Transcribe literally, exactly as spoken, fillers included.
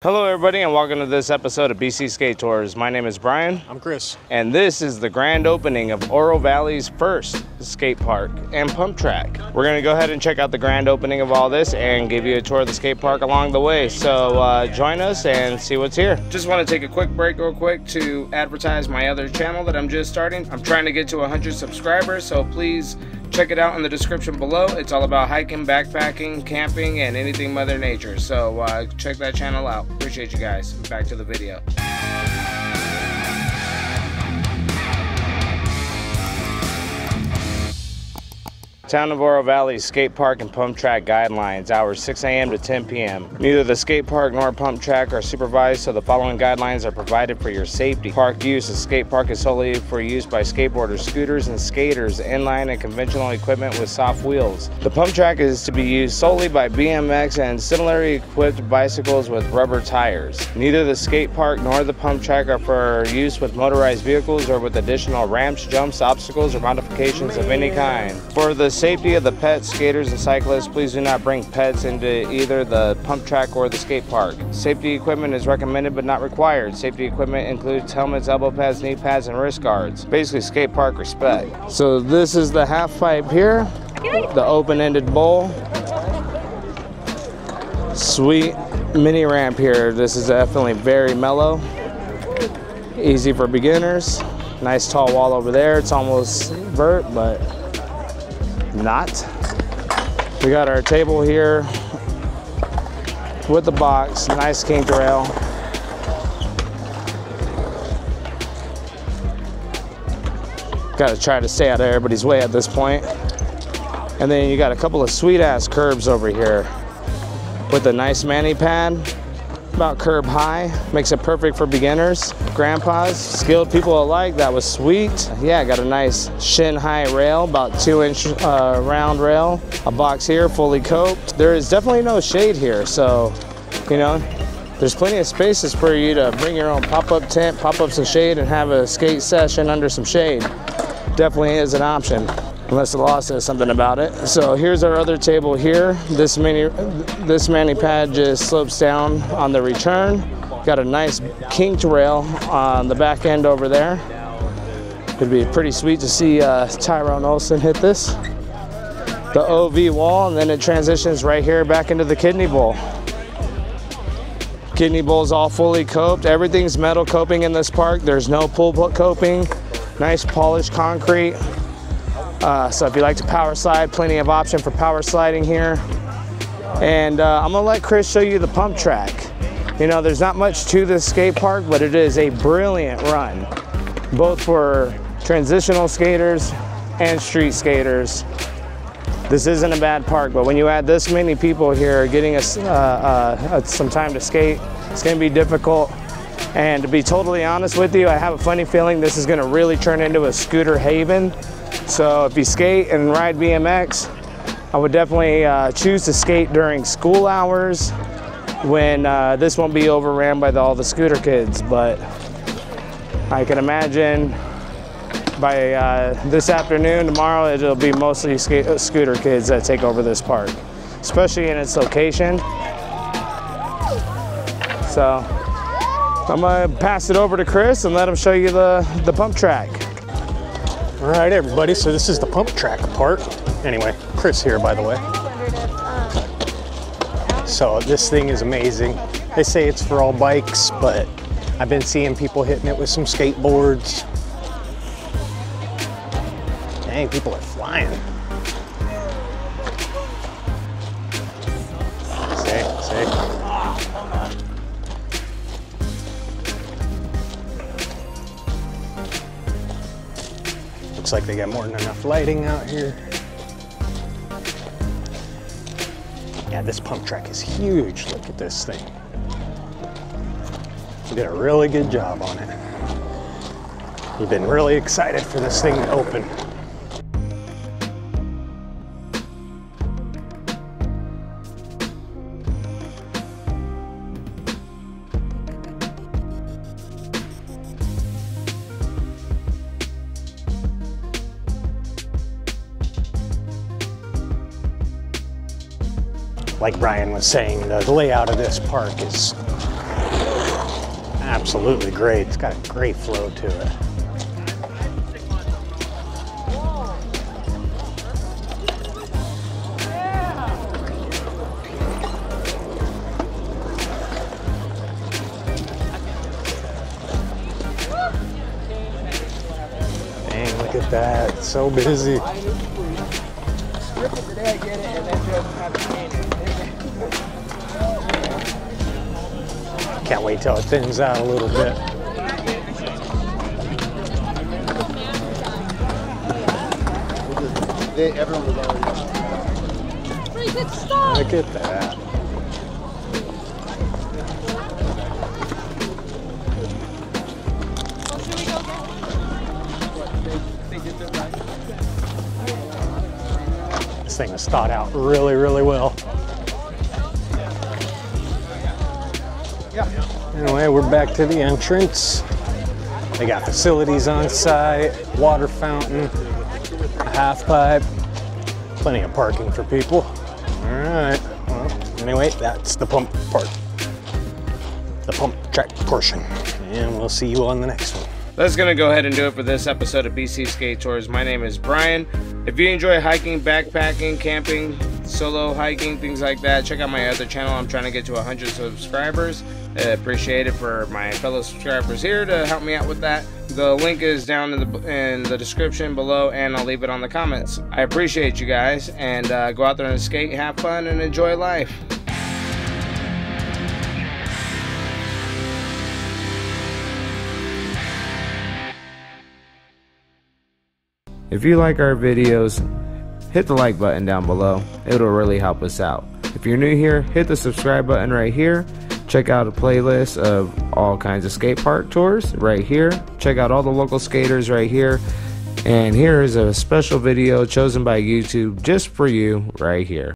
Hello everybody and welcome to this episode of B C Skate Tours. My name is Brian. I'm Chris. And this is the grand opening of Oro Valley's first skate park and pump track. We're going to go ahead and check out the grand opening of all this and give you a tour of the skate park along the way. So uh, join us and see what's here. Just want to take a quick break real quick to advertise my other channel that I'm just starting. I'm trying to get to one hundred subscribers, so please check it out in the description below. It's all about hiking, backpacking, camping, and anything Mother Nature. So uh, check that channel out. Appreciate you guys. Back to the video. Town of Oro Valley Skate Park and Pump Track Guidelines, hours six A M to ten P M Neither the skate park nor pump track are supervised, so the following guidelines are provided for your safety. Park use. The skate park is solely for use by skateboarders, scooters, and skaters, inline and conventional equipment with soft wheels. The pump track is to be used solely by B M X and similarly equipped bicycles with rubber tires. Neither the skate park nor the pump track are for use with motorized vehicles or with additional ramps, jumps, obstacles, or modifications of any kind. For the safety of the pets, skaters, and cyclists, please do not bring pets into either the pump track or the skate park. Safety equipment is recommended but not required. Safety equipment includes helmets, elbow pads, knee pads, and wrist guards. Basically, skate park respect. So this is the half pipe here, the open-ended bowl. Sweet mini ramp here. This is definitely very mellow, easy for beginners. Nice tall wall over there. It's almost vert, but not. We got our table here with the box, nice kinked rail. Got to try to stay out of everybody's way at this point. And then you got a couple of sweet ass curbs over here with a nice mani pad, about curb high. Makes it perfect for beginners, grandpas, skilled people alike. That was sweet. Yeah, got a nice shin high rail, about two inch uh, round rail. A box here, fully coped. There is definitely no shade here, so you know, there's plenty of spaces for you to bring your own pop-up tent, pop up some shade, and have a skate session under some shade. Definitely is an option. Unless the law says something about it. So here's our other table here. This mini, this mani pad just slopes down on the return. Got a nice kinked rail on the back end over there. It'd be pretty sweet to see uh, Tyrone Olsen hit this. The O V wall, and then it transitions right here back into the kidney bowl. Kidney bowl's all fully coped. Everything's metal coping in this park. There's no pool coping. Nice polished concrete. Uh, so if you like to power slide, plenty of option for power sliding here. And uh, I'm gonna let Chris show you the pump track. You know, there's not much to this skate park, but it is a brilliant run, both for transitional skaters and street skaters. This isn't a bad park, but when you add this many people here, getting us uh, uh, some time to skate, it's gonna be difficult. And to be totally honest with you, I have a funny feeling this is gonna really turn into a scooter haven. So if you skate and ride B M X, I would definitely uh, choose to skate during school hours when uh, this won't be overran by the, all the scooter kids. But I can imagine by uh, this afternoon, tomorrow, it'll be mostly skate scooter kids that take over this park, especially in its location. So I'm gonna pass it over to Chris and let him show you the, the pump track. All right, everybody, so this is the pump track part. Anyway, Chris here, by the way. So this thing is amazing. They say it's for all bikes, but I've been seeing people hitting it with some skateboards. Dang, people are flying. Sick, sick. Looks like they got more than enough lighting out here. Yeah, this pump track is huge. Look at this thing. You did a really good job on it. You've been really excited for this thing to open. Like Brian was saying, the layout of this park is absolutely great. It's got a great flow to it. Dang, look at that. It's so busy. Strip it today, get it, and then just have it painted. Can't wait till it thins out a little bit. They, everyone was already pretty good stuff. Look at that. Well, should we go get one? They did their right. This thing has thawed out really, really well. Anyway, we're back to the entrance. They got facilities on site, water fountain, a half pipe, plenty of parking for people. All right, well, anyway, that's the pump part, the pump track portion. And we'll see you on the next one. That's gonna go ahead and do it for this episode of B C Skate Tours. My name is Brian. If you enjoy hiking, backpacking, camping, solo hiking, things like that, check out my other channel. I'm trying to get to one hundred subscribers. I appreciate it for my fellow subscribers here to help me out with that. The link is down in the, in the description below, and I'll leave it on the comments. I appreciate you guys, and uh, go out there and skate, have fun, and enjoy life. If you like our videos, hit the like button down below. It'll really help us out. If you're new here, hit the subscribe button right here. Check out a playlist of all kinds of skate park tours right here. Check out all the local skaters right here. And here is a special video chosen by YouTube just for you right here.